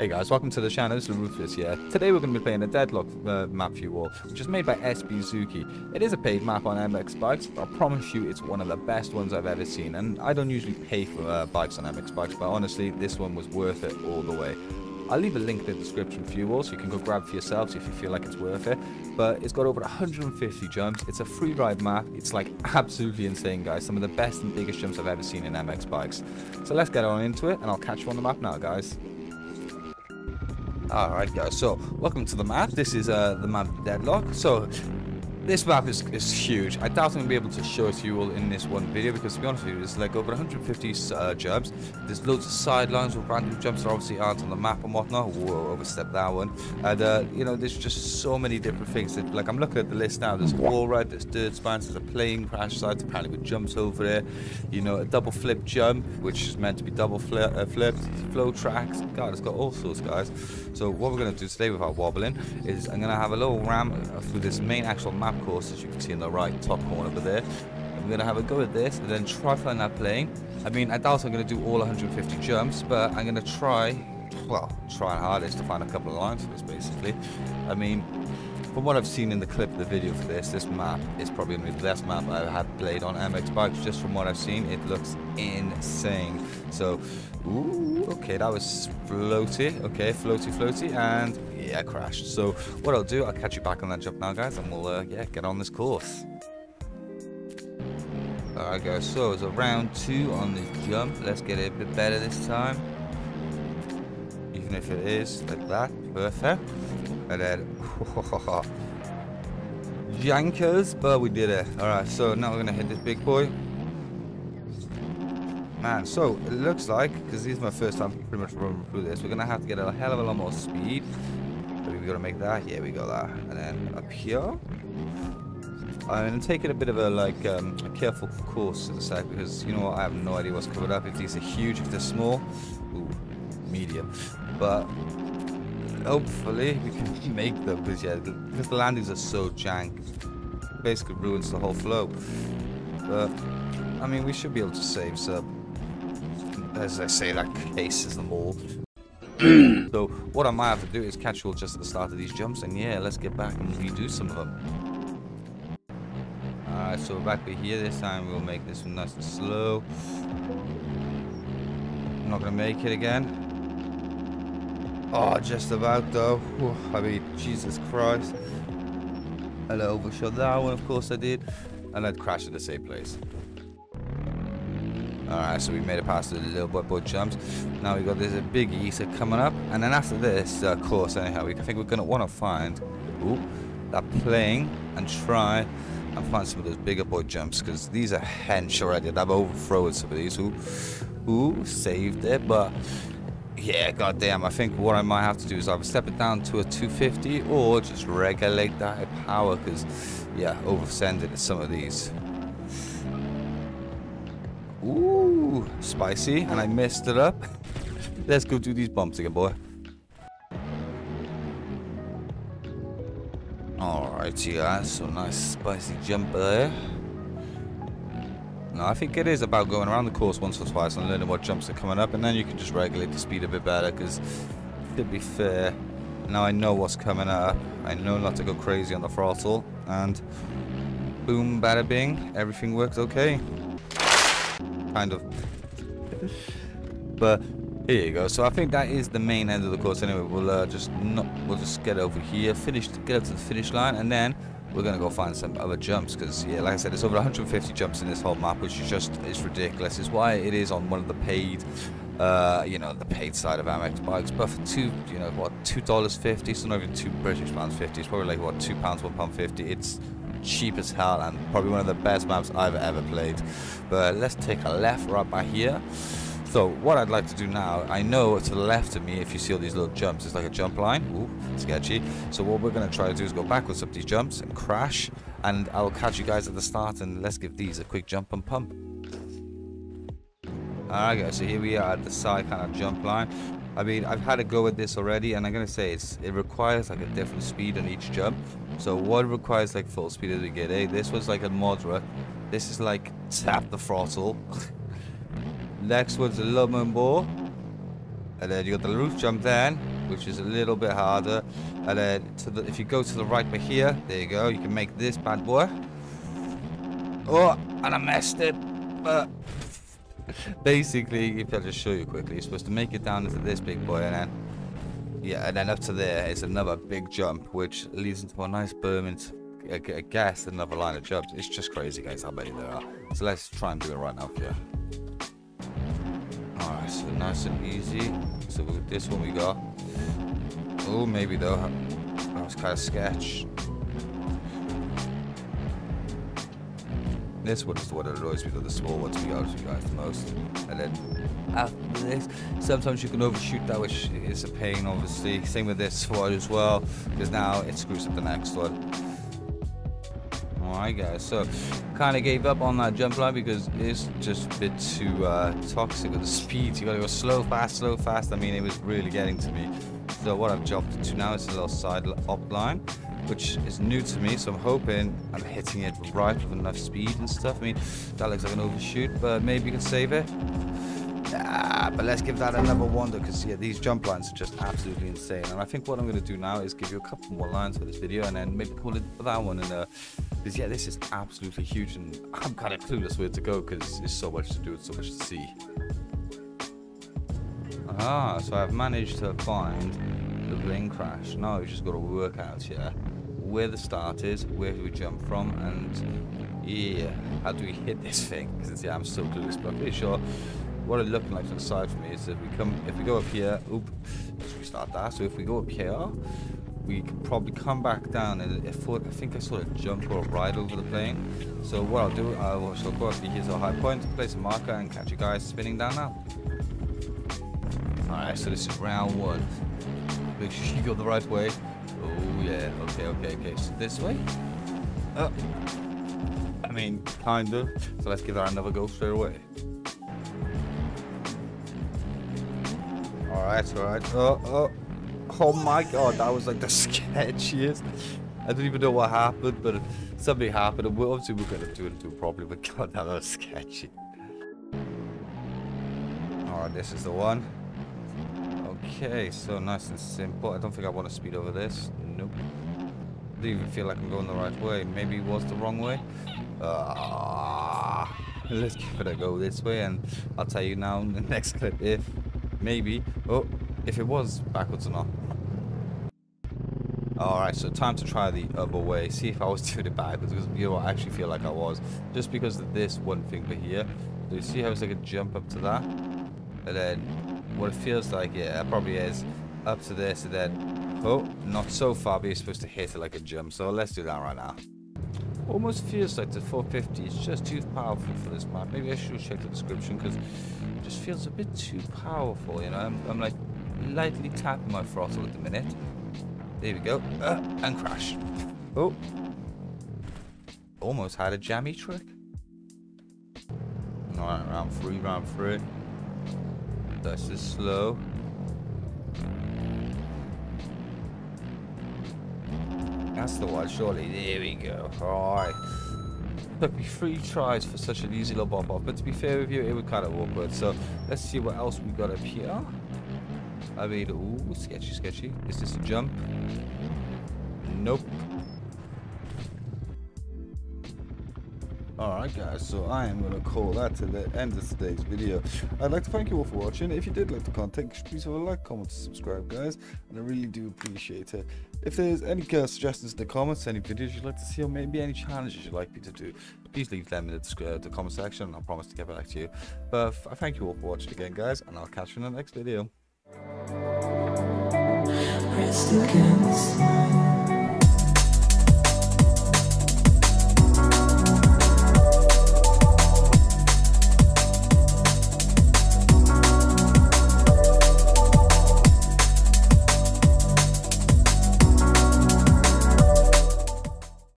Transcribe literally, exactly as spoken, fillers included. Hey guys, welcome to the channel. It's LeRuthless here. Today we're going to be playing a Deadlock uh, map for you all, which is made by S B Suki. It is a paid map on M X Bikes, but I promise you it's one of the best ones I've ever seen, and I don't usually pay for uh, bikes on M X Bikes, but honestly this one was worth it all the way. I'll leave a link in the description for you all, so you can go grab for yourselves if you feel like it's worth it. But it's got over one hundred fifty jumps. It's a free ride map. It's like absolutely insane, guys. Some of the best and biggest jumps I've ever seen in M X Bikes. So let's get on into it, and I'll catch you on the map now, guys. Alright guys, so welcome to the map. This is uh, the map Deadlock. So this map is, is huge. I doubt I'm going to be able to show it to you all in this one video because, to be honest with you, there's like over one hundred fifty uh, jumps. There's loads of sidelines with random jumps that obviously aren't on the map and whatnot. Whoa, overstepped that one. And, uh, you know, there's just so many different things. That, like, I'm looking at the list now. There's a wall ride, there's dirt spines, there's a plane crash site, apparently with jumps over there. You know, a double flip jump, which is meant to be double fli uh, flipped, flow tracks. God, it's got all sorts, guys. So what we're going to do today without wobbling is I'm going to have a little ram through this main actual map course, as you can see in the right top corner over there. I'm gonna have a go at this and then try flying that plane. I mean, I doubt I'm gonna do all one hundred fifty jumps, but I'm gonna try, well, try hardest to find a couple of lines for this, basically. I mean, from what I've seen in the clip of the video for this, this map is probably gonna be the best map I've had played on M X Bikes. Just from what I've seen, it looks insane. So, ooh, okay, that was floaty, okay, floaty, floaty, and yeah, crashed. So what I'll do, I'll catch you back on that jump now, guys, and we'll, uh, yeah, get on this course. Alright guys, so it's a round two on this jump. Let's get it a bit better this time. Even if it is like that, perfect. And then, yankers, but we did it. Alright, so now we're gonna hit this big boy. Man, so it looks like, because this is my first time pretty much running through this, we're gonna have to get a hell of a lot more speed. But we gotta make that. Yeah, we got that. And then up here, I'm gonna take it a bit of a like um, a careful course in a sec, because you know what, I have no idea what's covered up. If these are huge, if they're small, ooh, medium. But hopefully we can make them, because yeah, because the landings are so jank, it basically ruins the whole flow. But I mean, we should be able to save some. As I say, that cases them all. So what I might have to do is catch you all just at the start of these jumps, and yeah, let's get back and redo some of them. Alright, so we're back over here this time. We'll make this one nice and slow. I'm not going to make it again. Oh, just about though. Ooh, I mean, Jesus Christ. And I overshot that one, of course I did. And I'd crash at the same place. Alright, so we made it past the little boy boy jumps. Now we've got this a big Easter coming up. And then after this uh, course, anyhow, we, I think we're going to want to find ooh, that plane and try and find some of those bigger boy jumps. Because these are hench already. I've overthrown some of these. Ooh, ooh, saved it. But yeah, goddamn, I think what I might have to do is either step it down to a two fifty or just regulate that power. Because, yeah, oversend it at some of these. Ooh, spicy, and I messed it up. Let's go do these bumps again, boy. Alright, you guys, so nice spicy jump there. Now, I think it is about going around the course once or twice and learning what jumps are coming up, and then you can just regulate the speed a bit better, because, to be fair, now I know what's coming up. I know not to go crazy on the throttle, and boom, bada bing, everything works okay. Kind of. But here you go. So I think that is the main end of the course. Anyway, we'll uh, just not, we'll just get over here, finish, get up to the finish line, and then we're gonna go find some other jumps. Because yeah, like I said, there's over one hundred fifty jumps in this whole map, which is just is ridiculous. It's why it is on one of the paid, uh, you know, the paid side of M X Bikes. But for two, you know, what, two dollars fifty? So not even two British pounds fifty. It's probably like what, two pounds, one pound fifty. It's cheap as hell, and probably one of the best maps I've ever played. But let's take a left right by here. So what I'd like to do now, I know to the left of me, if you see all these little jumps, it's like a jump line. Ooh, sketchy. So what we're going to try to do is go backwards up these jumps and crash, and I'll catch you guys at the start, and let's give these a quick jump and pump. Alright guys, so here we are at the side kind of jump line. I mean, I've had a go at this already, and I'm going to say it's, it requires like a different speed on each jump. So one requires like full speed as we get A. This one's like a moderate. This is like tap the throttle. Next one's a little bit more. and then you got the roof jump then, which is a little bit harder, and then to the, if you go to the right by here, there you go, you can make this bad boy. Oh, and I messed it, but basically, if I just show you quickly, you're supposed to make it down into this big boy, and then yeah, and then up to there is another big jump, which leads into a nice berm into, I guess, another line of jumps. It's just crazy, guys, how many there are. So let's try and do it right now for you. Alright, so nice and easy. So this one we got. Oh, maybe though. That was kind of sketch. This one is the one that annoys me, though, the small ones we go to, you guys, the most. And then after this, sometimes you can overshoot that, which is a pain, obviously. Same with this one as well, because now it screws up the next one. Alright, guys, so kind of gave up on that jump line because it's just a bit too uh, toxic with the speed. You gotta go slow, fast, slow, fast. I mean, it was really getting to me. So what I've jumped to now is a little side up line, which is new to me, so I'm hoping I'm hitting it right with enough speed and stuff. I mean, that looks like an overshoot, but maybe you can save it. Ah, but let's give that another wonder, because yeah, these jump lines are just absolutely insane. And I think what I'm going to do now is give you a couple more lines for this video, and then maybe call it that one. And uh, because yeah, this is absolutely huge, and I'm kind of clueless where to go because there's so much to do and so much to see. Ah, so I've managed to find the plane crash. Now we've just got to work out here where the start is, where do we jump from, and yeah, how do we hit this thing? Because yeah, I'm still clueless, but I'm pretty sure. What it's looking like to the side for me is if we come, if we go up here, oop, let's restart that. So if we go up here, we can probably come back down. And if, I think I saw a jump or a ride over the plane. So what I'll do, I will go up here to a high point, place a marker, and catch you guys spinning down now. All right, so this is round one. Make sure you go the right way. Oh yeah, okay, okay, okay. So this way. Oh, I mean, kind of. So let's give that another go straight away. Alright, alright. Oh, oh, oh my god, that was like the sketchiest. I don't even know what happened, but something happened. And we're, obviously, we're going to do it, do it properly, but god, that was sketchy. Alright, this is the one. Okay, so nice and simple. I don't think I want to speed over this. Nope. I don't even feel like I'm going the right way. Maybe it was the wrong way. Uh, let's give it a go this way, and I'll tell you now in the next clip if. Maybe. Oh, if it was backwards or not. Alright, so time to try the other way. See if I was doing it backwards, because you know, I actually feel like I was. Just because of this one finger here. Do you see how it's like a jump up to that? And then what it feels like, yeah, it probably is. Up to this, and then, oh, not so far, but you're supposed to hit it like a jump. So let's do that right now. Almost feels like the four fifty is just too powerful for this map. Maybe I should check the description, because it just feels a bit too powerful, you know. I'm, I'm like lightly tapping my throttle at the minute. There we go. Uh, and crash. Oh. Almost had a jammy trick. Alright, round three, round three. This is slow. That's the one, surely. There we go. Alright. Took me three tries for such an easy little bop off, but to be fair with you, it was kind of awkward. So let's see what else we got up here. I mean, ooh, sketchy, sketchy. Is this a jump? Nope. Alright guys, so I am going to call that to the end of today's video. I'd like to thank you all for watching. If you did like the content, please have a like, comment, subscribe, guys. And I really do appreciate it. If there's any uh, suggestions in the comments, any videos you'd like to see, or maybe any challenges you'd like me to do, please leave them in the, uh, the comment section, and I promise to get back to you. But I thank you all for watching again, guys, and I'll catch you in the next video.